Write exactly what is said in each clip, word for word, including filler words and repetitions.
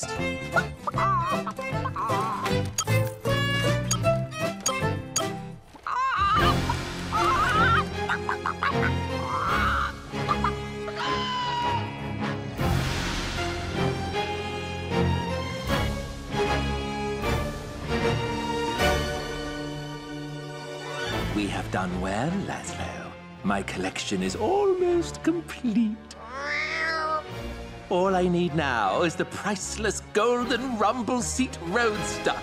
Heist. We have done well, Laszlo. My collection is almost complete. All I need now is the priceless golden rumble seat roadster,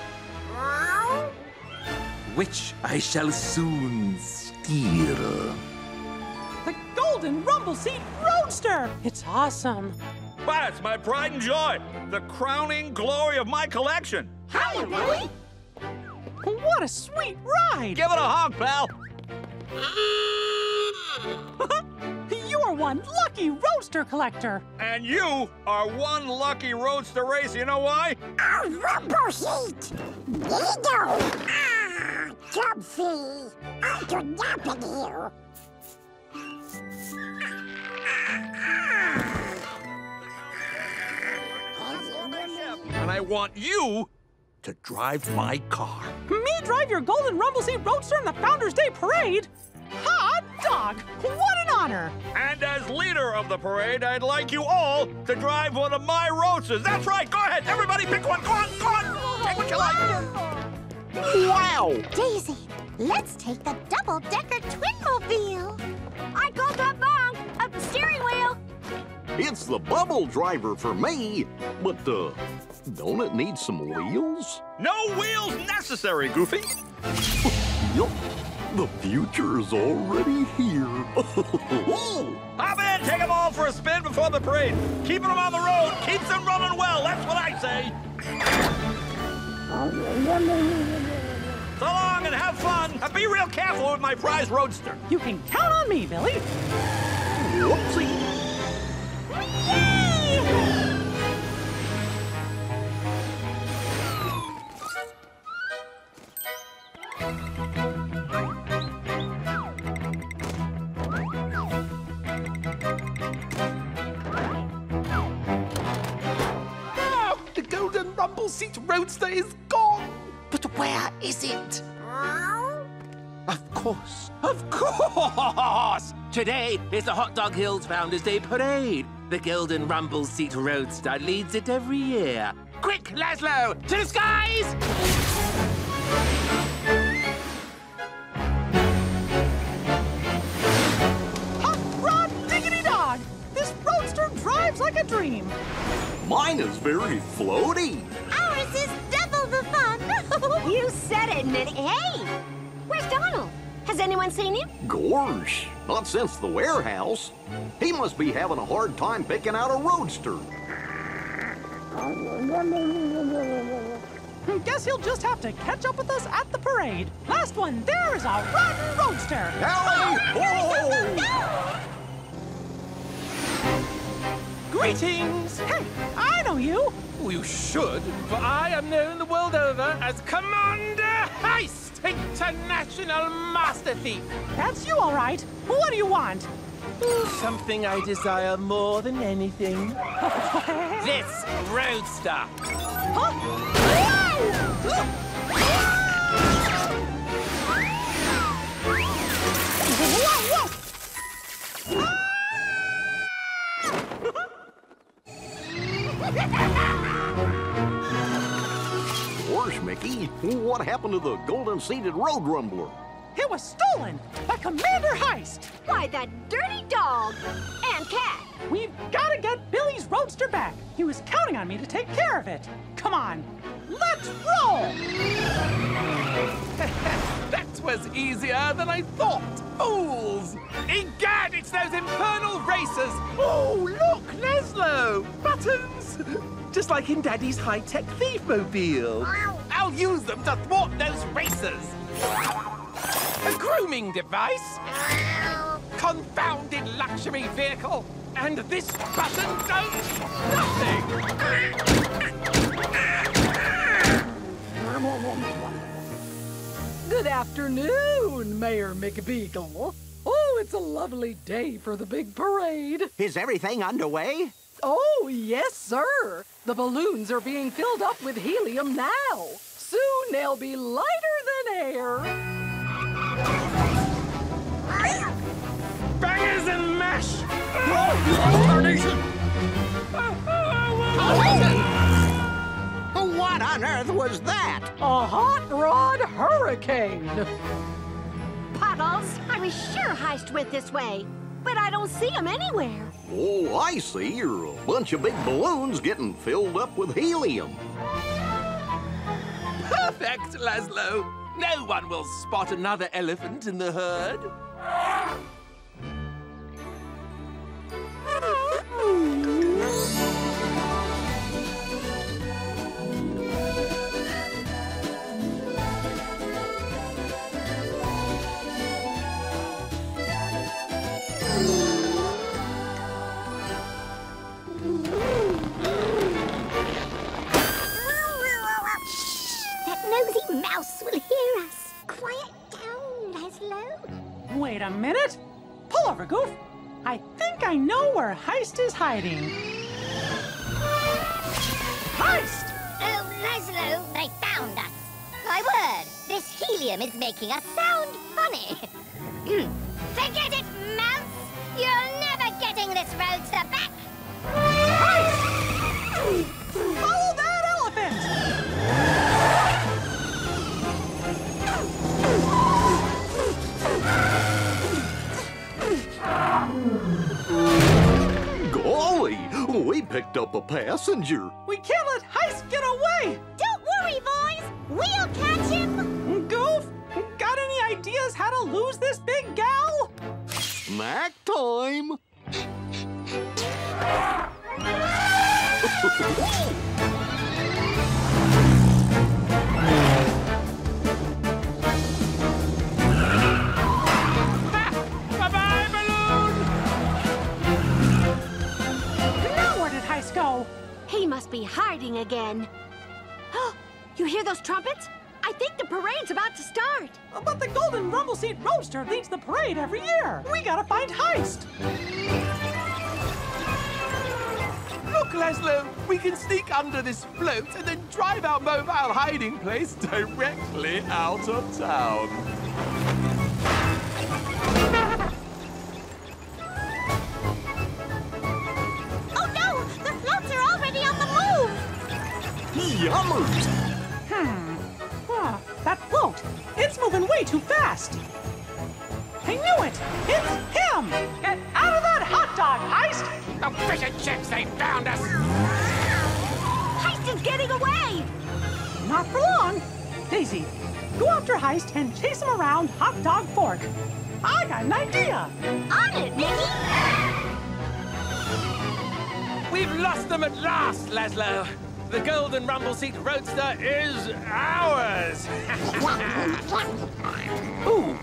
which I shall soon steal. The golden rumble seat roadster! It's awesome. But it's my pride and joy, the crowning glory of my collection. Hi, Willie! What a sweet ride! Give it a honk, pal! You're one lucky roadster collector. And you are one lucky roadster racer. You know why? Our rumble seat. Eagle. Ah, Comfy. I could nap in here. And I want you to drive my car. Me drive your golden rumble seat roadster in the Founders Day Parade? Hot Dog! What an honor! And as leader of the parade, I'd like you all to drive one of my roadsters. That's right! Go ahead! Everybody pick one! Go on! Go on! Take what you like! Wow! Daisy, let's take the double-decker twinmobile! I called that bong of the steering wheel! It's the bubble driver for me, but, uh, don't it need some wheels? No wheels necessary, Goofy! Yup. The future is already here. Hop in, take them all for a spin before the parade. Keeping them on the road keeps them running well. That's what I say. So long and have fun. Now be real careful with my prize roadster. You can count on me, Billy. Whoopsie. Yay! Seat roadster is gone. But where is it? Of course, of course! Today is the Hot Dog Hills Founders Day Parade. The Golden Rumble Seat Roadster leads it every year. Quick, Laszlo, to the skies! Hot rod diggity dog! This roadster drives like a dream. Mine is very floaty. Ours is double the fun. You said it, Minnie. Hey, where's Donald? Has anyone seen him? Gorsh, not since the warehouse. He must be having a hard time picking out a roadster. Guess he'll just have to catch up with us at the parade. Last one there is a rotten roadster. Alley, oh, go, go, go. Greetings! Hey, I know you! Well, you should, for I am known the world over as Commander Heist, International Master Thief! That's you, all right. What do you want? Something I desire more than anything. This roadster! Huh? Whoa! Whoa! Ah! Gosh, Mickey, what happened to the golden-seated road rumbler? It was stolen by Commander Heist. By that dirty dog and cat. We've got to get Billy's roadster back. He was counting on me to take care of it. Come on, let's roll! That was easier than I thought. Fools! Egad, it's those infernal racers! Oh, look, Laszlo! Buttons! Just like in Daddy's high-tech thief-mobile. I'll use them to thwart those racers! A grooming device! Confounded luxury vehicle! And this button does nothing! Good afternoon, Mayor McBeagle. Oh, it's a lovely day for the big parade. Is everything underway? Oh, yes, sir. The balloons are being filled up with helium now. Soon they'll be lighter than air. Bangers and mash! Carnation! What on earth was that? A hot rod hurricane. Puddles, I was sure Heist went this way, but I don't see him anywhere. Oh, I see. You're a bunch of big balloons getting filled up with helium. Perfect, Laszlo. No one will spot another elephant in the herd. Mouse will hear us. Quiet down, Laszlo. Wait a minute. Pull over, Goof. I think I know where Heist is hiding. Heist! Oh, Laszlo, they found us. My word, this helium is making us sound funny. Forget it, Mouse. You're never getting this roadster back. Heist! Follow that elephant! Golly, we picked up a passenger. We can't let Heist get away. Don't worry, boys. We'll catch him. Goof, got any ideas how to lose this big gal? Snack time. Go. He must be hiding again. You hear those trumpets? I think the parade's about to start. But the Golden Rumble Seat Roadster leads the parade every year. We gotta find Heist. Look, Laszlo, we can sneak under this float and then drive our mobile hiding place directly out of town. Yummers! Hmm. Ah, that float. It's moving way too fast. I knew it! It's him! Get out of that hot dog, Heist! The fish and chips, they found us! Heist is getting away! Not for long. Daisy, go after Heist and chase him around Hot Dog Fork. I got an idea! On it, Mickey! We've lost them at last, Laszlo. The Golden Rumble Seat Roadster is ours! Ooh,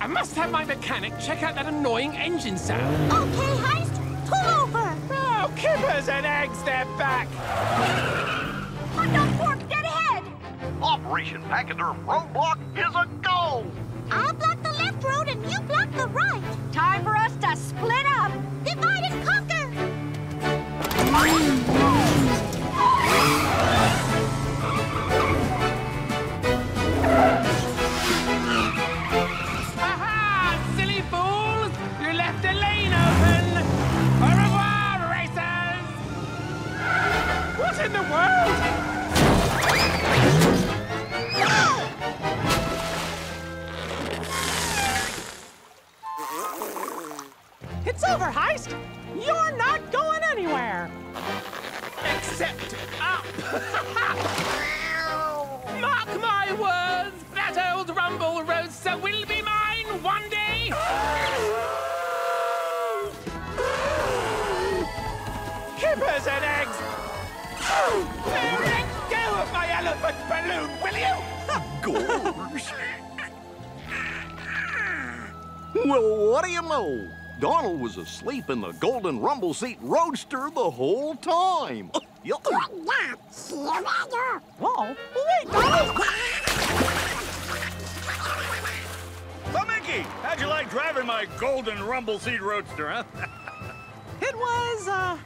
I must have my mechanic check out that annoying engine sound. Okay, Heist, pull over! Oh, kippers and eggs, they're back! Hot Dog Fork, get ahead! Operation Pachyderm Roadblock is a go! I'll block the left road and you block the right. Time for us to split up! Divide and conquer! Aha! Silly fools! You left a lane open! Au revoir, racers! What in the world? It's over, Heist! You're not going anywhere! Except up! Mark my words, that old rumble roadster will be mine one day! Kippers and eggs! Now let go of my elephant balloon, will you? Gosh! Well, what do you know? Donald was asleep in the Golden Rumble Seat Roadster the whole time. Uh, yeah. Whoa. Wait, Donald! Oh, Mickey, how'd you like driving my Golden Rumble Seat Roadster, huh? It was, uh,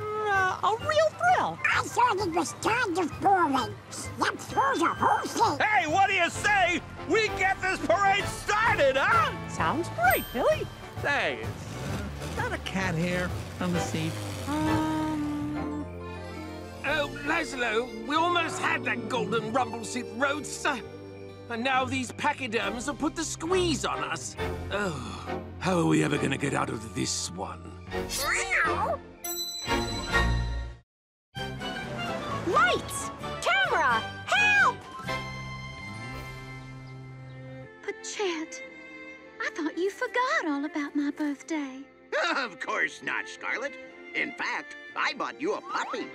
uh, a real thrill. now? I thought it was kind of boring. Slept through the whole thing. Hey, what do you say? We get this parade started, huh? Sounds great, Billy. Say, is that a cat hair on the seat? Um... Oh, Laszlo, we almost had that golden rumble-seat roadster. And now these pachyderms have put the squeeze on us. Oh, how are we ever going to get out of this one? Lights! Camera! Help! But Chad, I thought you forgot all about my birthday. Of course not, Scarlet. In fact, I bought you a puppy.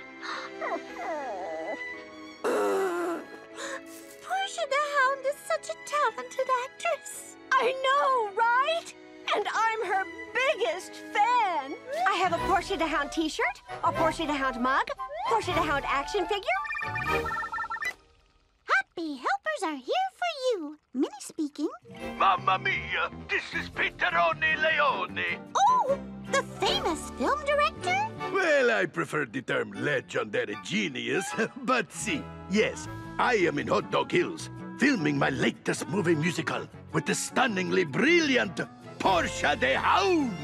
Portia the Hound is such a talented actress. I know, right? And I'm her biggest fan. I have a Portia the Hound t-shirt, a Portia the Hound mug, Portia the Hound action figure. Happy helpers are here for you. Minnie speaking. Mamma mia, this is Pietroni Leone. Oh, the famous film director? Well, I prefer the term legendary genius, but see, yes, I am in Hot Dog Hills, filming my latest movie musical with the stunningly brilliant Portia the Hound!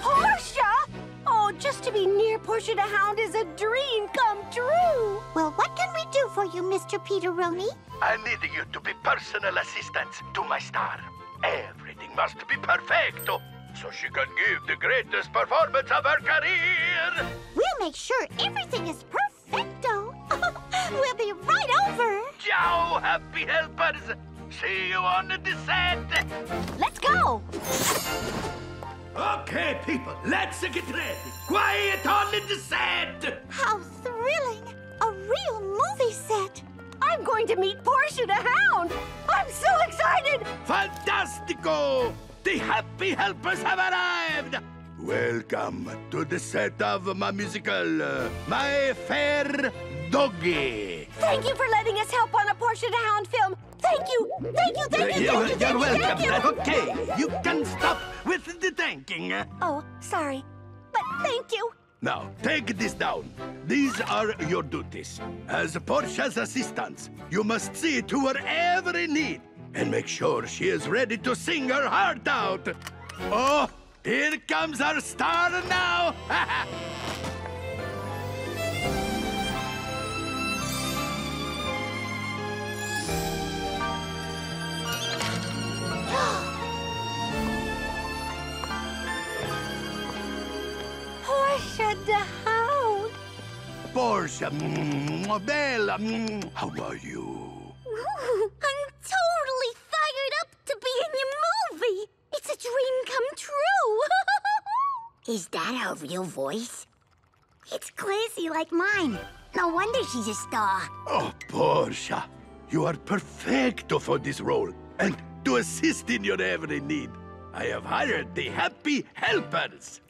Portia? Oh, just to be near Portia the Hound is a dream come true! Well, what can we do for you, Mister Pietroni? I need you to be personal assistants to my star. Everything must be perfecto, so she can give the greatest performance of her career! We'll make sure everything is perfecto! We'll be right over! Ciao, happy helpers! See you on the descent! Let's go! Okay, people, let's get ready. Quiet on the descent! How thrilling! A real movie set! I'm going to meet Portia the Hound! I'm so excited! Fantastico! The happy helpers have arrived! Welcome to the set of my musical, uh, My Fair Doggy. Thank you for letting us help on a Portia the Hound film. Thank you, thank you, thank you, thank you, thank you, thank you. You're welcome. Okay, you can stop with the thanking. Oh, sorry, but thank you. Now, take this down. These are your duties. As Portia's assistants, you must see to her every need and make sure she is ready to sing her heart out. Oh, here comes our star now. Portia the Hound. Portia, Bella, how are you? I'm totally fired up to be in your movie. It's a dream come true. Is that her real voice? It's classy like mine. No wonder she's a star. Oh, Portia, you are perfecto for this role. And to assist in your every need, I have hired the happy helpers.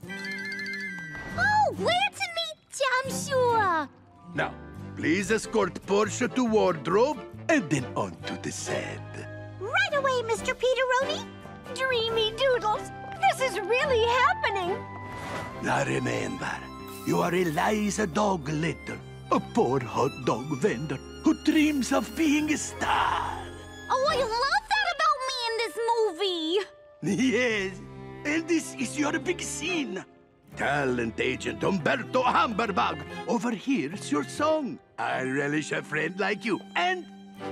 Oh, glad to meet you, I'm sure. Now, please escort Portia to wardrobe and then on to the set. Right away, Mister Pietroni. Dreamy doodles, this is really happening. Now remember, you are Eliza Dog Litter, a poor hot dog vendor who dreams of being a star. Oh, I love that about me in this movie. Yes, and this is your big scene. Talent agent Umberto Humberbug overhears your song. I relish a friend like you, and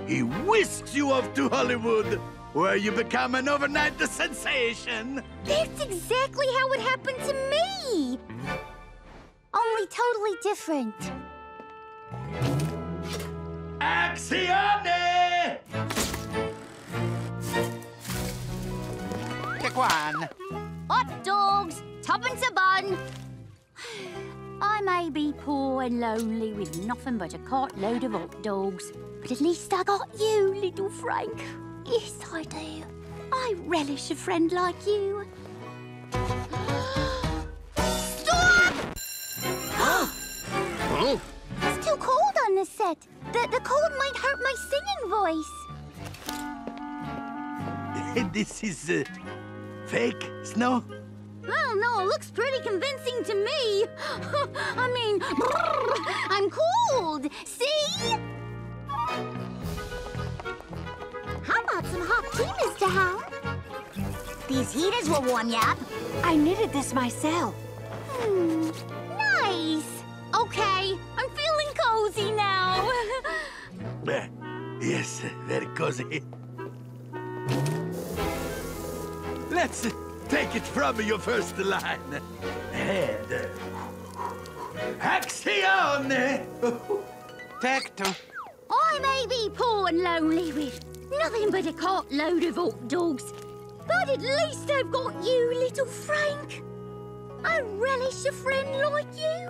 he whisks you off to Hollywood, where you become an overnight sensation. That's exactly how it happened to me. Only totally different. Azione! Pick one. Hot dogs. Tuppence a bun. I may be poor and lonely with nothing but a cartload of hot dogs, but at least I got you, little Frank. Yes, I do. I relish a friend like you. Stop! Huh? It's too cold on this set. The, the cold might hurt my singing voice. This is uh, fake snow? Well, no, it looks pretty convincing to me. I mean, I'm These heaters will warm you up. I knitted this myself. Hmm, nice. Okay, I'm feeling cozy now. Yes, very cozy. Let's take it from your first line. And... Axione! Tactum. I may be poor and lonely with nothing but a cartload of hot dogs, but at least I've got you, little Frank. I relish a friend like you.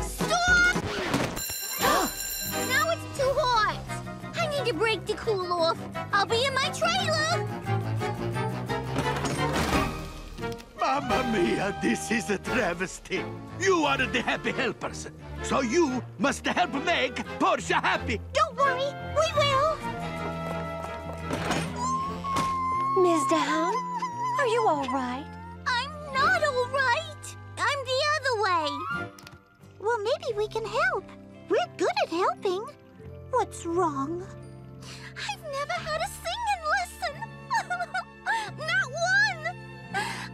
Stop! Oh, now it's too hot. I need a break to cool off. I'll be in my trailer. Mamma mia, this is a travesty. You are the happy helpers, so you must help make Portia happy. Don't worry, we will. Mister Hound, are you all right? I'm not all right. I'm the other way. Well, maybe we can help. We're good at helping. What's wrong? I've never had a singing lesson. Not one.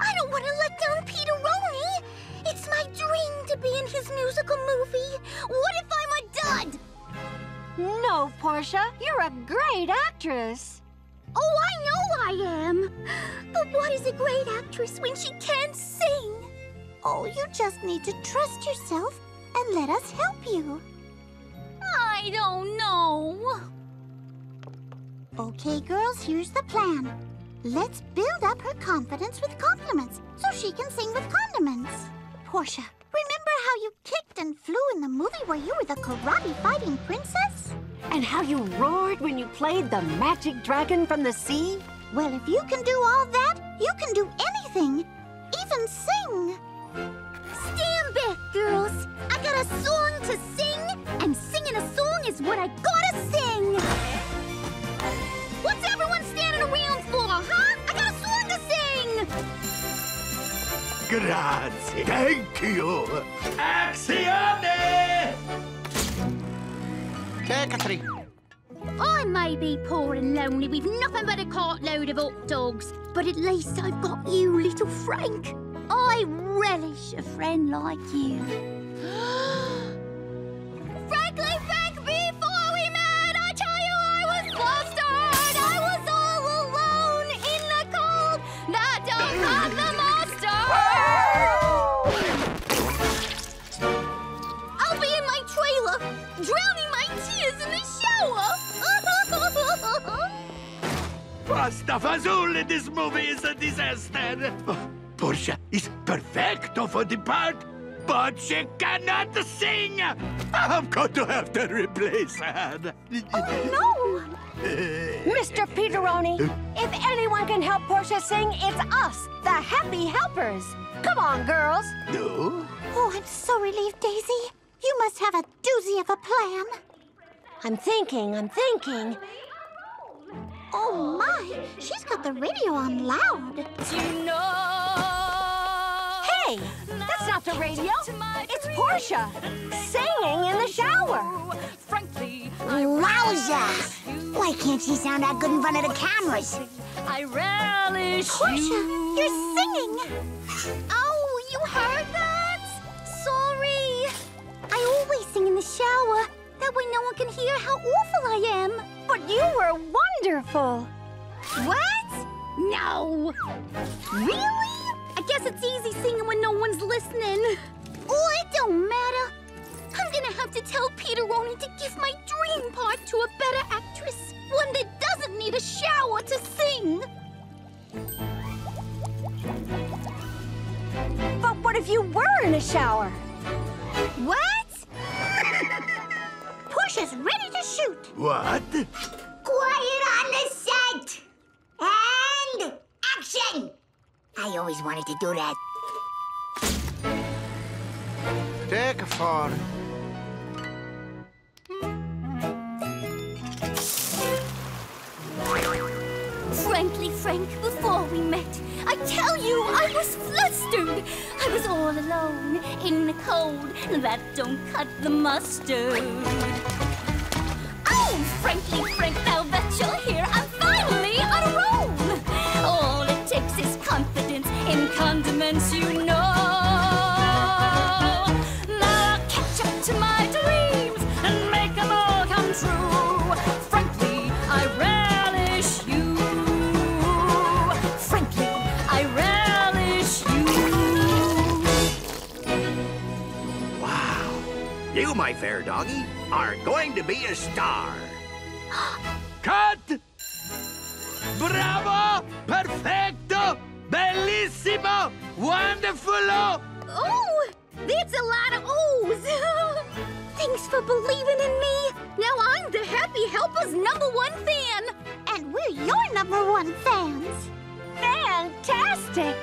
I don't want to let down Pietroni. It's my dream to be in his musical movie. What if I'm a dud? No, Portia, you're a great actress. Oh, I know I am. But what is a great actress when she can't sing? Oh, you just need to trust yourself and let us help you. I don't know. Okay, girls, here's the plan. Let's build up her confidence with compliments so she can sing with condiments. Portia, remember how you kicked and flew in the movie where you were the karate-fighting princess? And how you roared when you played the magic dragon from the sea? Well, if you can do all that, you can do anything, even sing. Stand back, girls. I got a song to sing, and singing a song is what I gotta sing. What's everyone standing around for, huh? I got a song to sing. Grazie. Thank you. Azione! I may be poor and lonely with nothing but a cartload of hot dogs, but at least I've got you, little Frank. I relish a friend like you. Frankly, Frank, before we met, I tell you I was flustered. I was all alone in the cold. That dog rocked the monster. I'll be in my trailer, drowning my tears in the shower! Pasta Fazool, this movie is a disaster! Oh, Portia is perfecto for the part, but she cannot sing! I'm going to have to replace her! Oh, no! Mister Pietroni, if anyone can help Portia sing, it's us, the happy helpers! Come on, girls! No? Oh, I'm so relieved, Daisy. You must have a doozy of a plan. I'm thinking, I'm thinking. Oh, my, she's got the radio on loud. Hey, that's not the radio. It's Portia singing in the shower. Wowza! Why can't she sound that good in front of the cameras? I relish you. Portia, you're singing. Oh, you heard that? Sorry. I always sing in the shower. That way no one can hear how awful I am. But you were wonderful. What? No. Really? I guess it's easy singing when no one's listening. Oh, it don't matter. I'm gonna have to tell Pietroni to give my dream part to a better actress. One that doesn't need a shower to sing. But what if you were in a shower? What? Portia's ready to shoot. What? Quiet on the set! And action! I always wanted to do that. Take a fall. Frankly, Frank, before we met, I tell you, I was flustered. I was all alone in the cold. That don't cut the mustard. Oh, frankly, Frank, now that you're here, I'm finally on a roll. You, my fair doggy, are going to be a star. Cut! Bravo! Perfecto! Bellissimo! Wonderfulo! Oh! That's a lot of O's! Thanks for believing in me! Now I'm the Happy Helper's number one fan! And we're your number one fans! Fantastic!